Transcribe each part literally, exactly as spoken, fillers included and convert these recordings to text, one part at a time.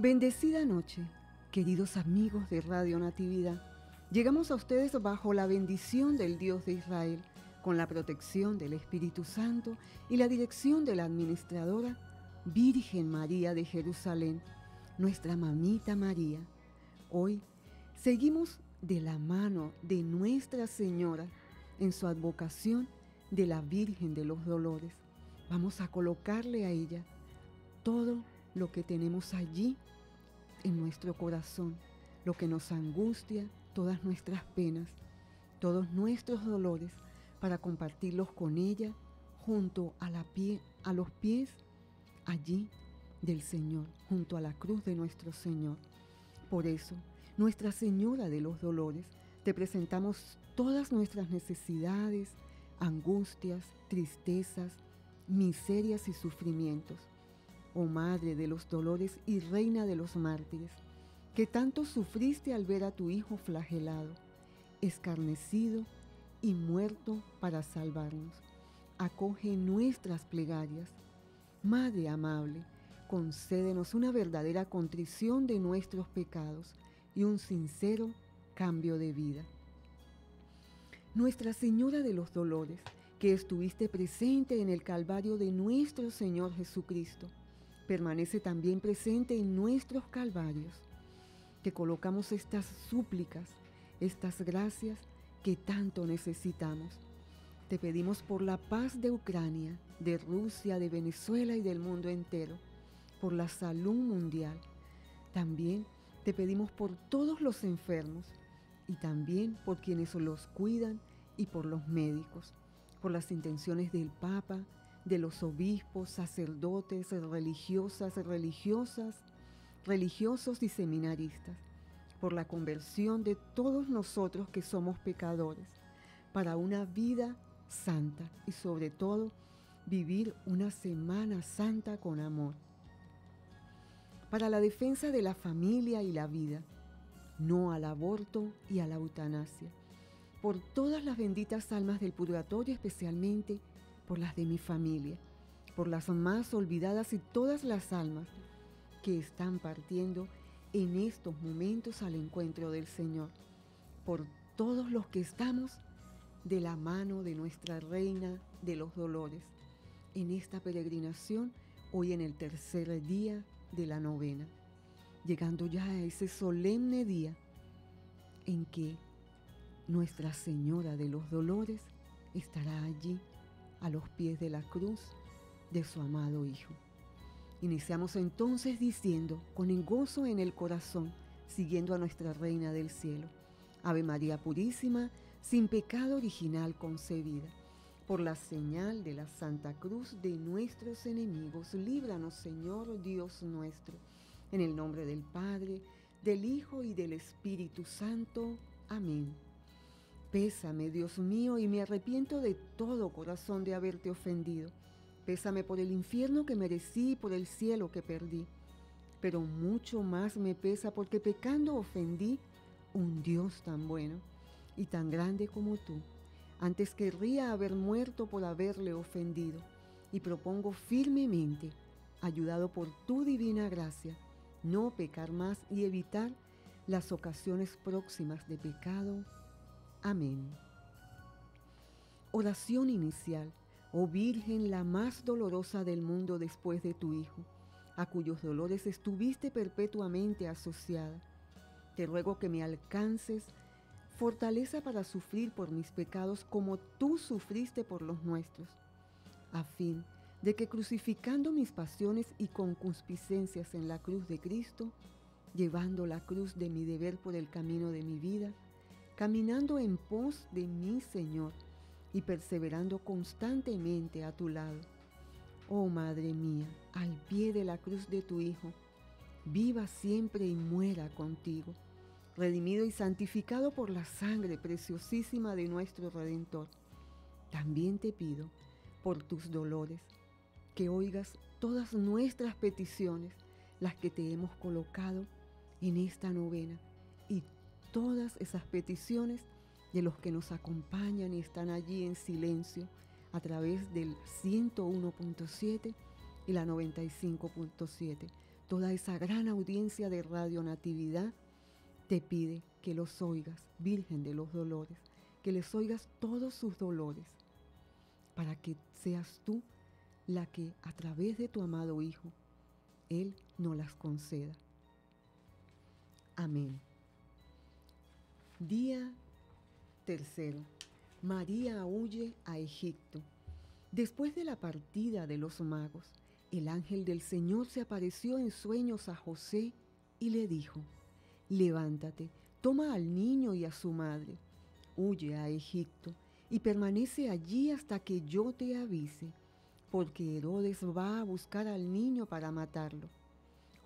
Bendecida noche, queridos amigos de Radio Natividad. Llegamos a ustedes bajo la bendición del Dios de Israel, con la protección del Espíritu Santo y la dirección de la administradora Virgen María de Jerusalén, nuestra mamita María. Hoy seguimos de la mano de Nuestra Señora en su advocación de la Virgen de los Dolores. Vamos a colocarle a ella todo lo que tenemos allí en nuestro corazón, lo que nos angustia, todas nuestras penas, todos nuestros dolores, para compartirlos con ella junto a, la pie, a los pies allí del Señor, junto a la cruz de nuestro Señor. Por eso, Nuestra Señora de los Dolores, te presentamos todas nuestras necesidades, angustias, tristezas, miserias y sufrimientos. Oh Madre de los Dolores y Reina de los Mártires, que tanto sufriste al ver a tu Hijo flagelado, escarnecido y muerto para salvarnos. Acoge nuestras plegarias. Madre amable, concédenos una verdadera contrición de nuestros pecados y un sincero cambio de vida. Nuestra Señora de los Dolores, que estuviste presente en el Calvario de nuestro Señor Jesucristo, permanece también presente en nuestros calvarios. Te colocamos estas súplicas, estas gracias que tanto necesitamos. Te pedimos por la paz de Ucrania, de Rusia, de Venezuela y del mundo entero, por la salud mundial. También te pedimos por todos los enfermos y también por quienes los cuidan y por los médicos, por las intenciones del Papa, de los obispos, sacerdotes, religiosas, religiosas, religiosos y seminaristas, por la conversión de todos nosotros que somos pecadores, para una vida santa y sobre todo vivir una Semana Santa con amor. Para la defensa de la familia y la vida, no al aborto y a la eutanasia, por todas las benditas almas del purgatorio, especialmente por las de mi familia, por las más olvidadas y todas las almas que están partiendo en estos momentos al encuentro del Señor, por todos los que estamos de la mano de Nuestra Reina de los Dolores, en esta peregrinación, hoy en el tercer día de la novena, llegando ya a ese solemne día en que Nuestra Señora de los Dolores estará allí, a los pies de la cruz de su amado Hijo. Iniciamos entonces diciendo, con el gozo en el corazón, siguiendo a Nuestra Reina del Cielo: Ave María Purísima, sin pecado original concebida, por la señal de la Santa Cruz de nuestros enemigos, líbranos, Señor Dios nuestro. En el nombre del Padre, del Hijo y del Espíritu Santo. Amén. Pésame, Dios mío, y me arrepiento de todo corazón de haberte ofendido. Pésame por el infierno que merecí y por el cielo que perdí. Pero mucho más me pesa porque pecando ofendí un Dios tan bueno y tan grande como tú. Antes querría haber muerto por haberle ofendido. Y propongo firmemente, ayudado por tu divina gracia, no pecar más y evitar las ocasiones próximas de pecado. Amén. Oración inicial. Oh Virgen, la más dolorosa del mundo después de tu Hijo, a cuyos dolores estuviste perpetuamente asociada, te ruego que me alcances fortaleza para sufrir por mis pecados como tú sufriste por los nuestros, a fin de que, crucificando mis pasiones y concupiscencias en la cruz de Cristo, llevando la cruz de mi deber por el camino de mi vida, caminando en pos de mi Señor y perseverando constantemente a tu lado, oh Madre mía, al pie de la cruz de tu Hijo, viva siempre y muera contigo, redimido y santificado por la sangre preciosísima de nuestro Redentor. También te pido, por tus dolores, que oigas todas nuestras peticiones, las que te hemos colocado en esta novena, y todas esas peticiones de los que nos acompañan y están allí en silencio a través del ciento uno punto siete y la noventa y cinco punto siete. toda esa gran audiencia de Radio Natividad te pide que los oigas, Virgen de los Dolores, que les oigas todos sus dolores, para que seas tú la que a través de tu amado Hijo, Él nos las conceda. Amén. Día tercero. María huye a Egipto. Después de la partida de los magos, el ángel del Señor se apareció en sueños a José y le dijo: levántate, toma al niño y a su madre, huye a Egipto y permanece allí hasta que yo te avise, porque Herodes va a buscar al niño para matarlo.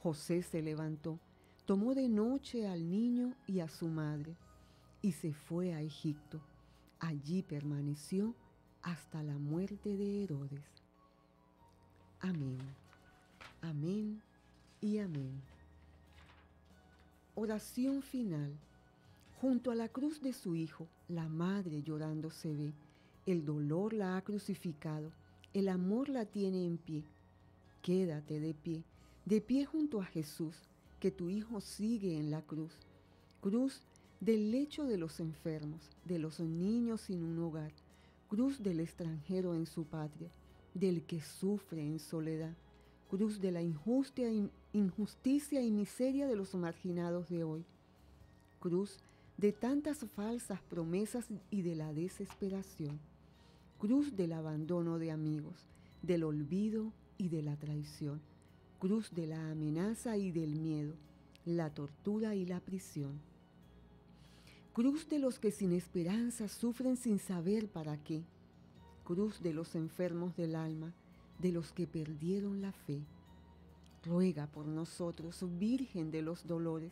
José se levantó, tomó de noche al niño y a su madre y se fue a Egipto. Allí permaneció hasta la muerte de Herodes. Amén, amén y amén. Oración final. Junto a la cruz de su hijo, la madre llorando se ve. El dolor la ha crucificado, el amor la tiene en pie. Quédate de pie, de pie junto a Jesús, que tu hijo sigue en la cruz. Cruz del lecho de los enfermos, de los niños sin un hogar. Cruz del extranjero en su patria, del que sufre en soledad. Cruz de la injusticia, injusticia y miseria de los marginados de hoy. Cruz de tantas falsas promesas y de la desesperación. Cruz del abandono de amigos, del olvido y de la traición. Cruz de la amenaza y del miedo, la tortura y la prisión. Cruz de los que sin esperanza sufren sin saber para qué. Cruz de los enfermos del alma, de los que perdieron la fe. Ruega por nosotros, Virgen de los Dolores,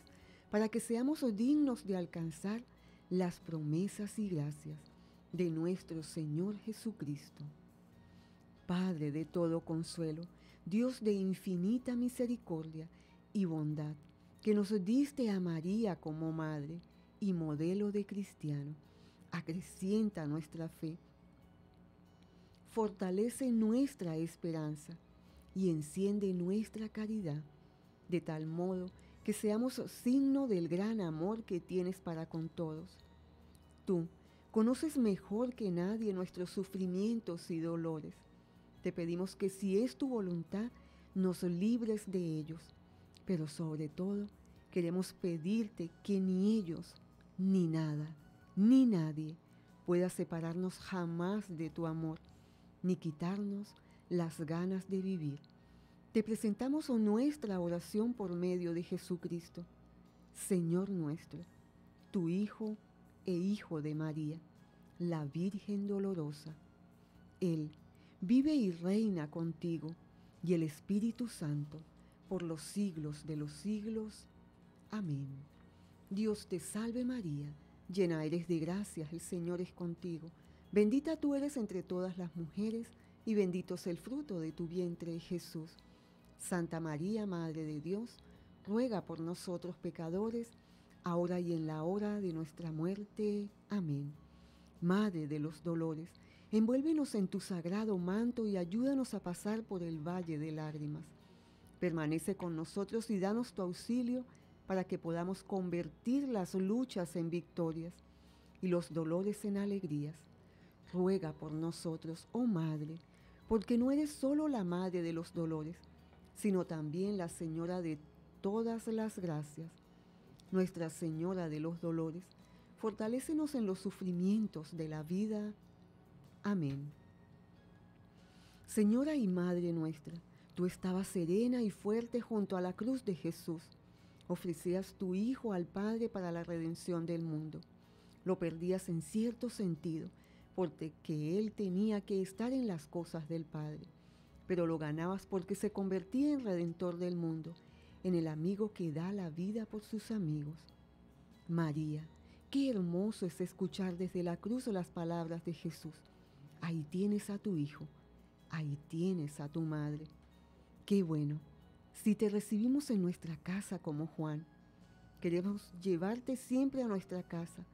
para que seamos dignos de alcanzar las promesas y gracias de nuestro Señor Jesucristo. Padre de todo consuelo, Dios de infinita misericordia y bondad, que nos diste a María como madre y modelo de cristiano, acrecienta nuestra fe, fortalece nuestra esperanza y enciende nuestra caridad, de tal modo que seamos signo del gran amor que tienes para con todos. Tú conoces mejor que nadie nuestros sufrimientos y dolores. Te pedimos que si es tu voluntad, nos libres de ellos. Pero sobre todo, queremos pedirte que ni ellos, ni nada, ni nadie pueda separarnos jamás de tu amor, ni quitarnos las ganas de vivir. Te presentamos nuestra oración por medio de Jesucristo, Señor nuestro, tu Hijo e Hijo de María, la Virgen Dolorosa. Él vive y reina contigo y el Espíritu Santo por los siglos de los siglos. Amén. Dios te salve María, llena eres de gracias, el Señor es contigo. Bendita tú eres entre todas las mujeres y bendito es el fruto de tu vientre, Jesús. Santa María, Madre de Dios, ruega por nosotros pecadores, ahora y en la hora de nuestra muerte. Amén. Madre de los Dolores, envuélvenos en tu sagrado manto y ayúdanos a pasar por el valle de lágrimas. Permanece con nosotros y danos tu auxilio para que podamos convertir las luchas en victorias y los dolores en alegrías. Ruega por nosotros, oh Madre, porque no eres solo la Madre de los Dolores, sino también la Señora de todas las gracias. Nuestra Señora de los Dolores, fortalécenos en los sufrimientos de la vida. Amén. Señora y Madre nuestra, tú estabas serena y fuerte junto a la cruz de Jesús. Ofrecías tu Hijo al Padre para la redención del mundo. Lo perdías en cierto sentido, porque Él tenía que estar en las cosas del Padre. Pero lo ganabas porque se convertía en Redentor del mundo, en el amigo que da la vida por sus amigos. María, qué hermoso es escuchar desde la cruz las palabras de Jesús. Ahí tienes a tu Hijo, ahí tienes a tu Madre. Qué bueno, si te recibimos en nuestra casa como Juan, queremos llevarte siempre a nuestra casa.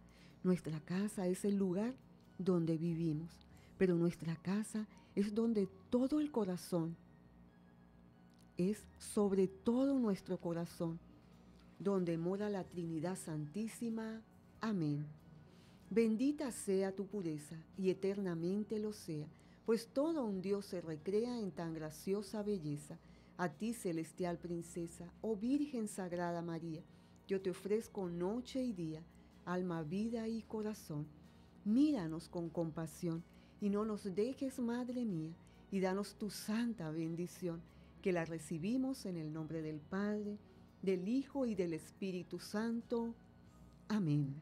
Nuestra casa es el lugar donde vivimos, pero nuestra casa es donde todo el corazón es sobre todo nuestro corazón, donde mora la Trinidad Santísima. Amén. Bendita sea tu pureza, y eternamente lo sea, pues todo un Dios se recrea en tan graciosa belleza. A ti, celestial princesa, oh Virgen Sagrada María, yo te ofrezco noche y día, alma, vida y corazón. Míranos con compasión, y no nos dejes, Madre mía, y danos tu santa bendición, que la recibimos en el nombre del Padre, del Hijo y del Espíritu Santo. Amén.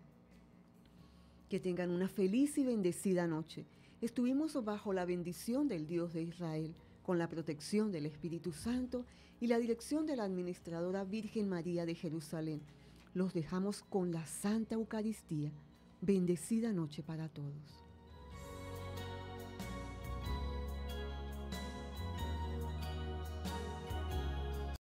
Que tengan una feliz y bendecida noche. Estuvimos bajo la bendición del Dios de Israel, con la protección del Espíritu Santo y la dirección de la Administradora Virgen María de Jerusalén. Los dejamos con la Santa Eucaristía. Bendecida noche para todos.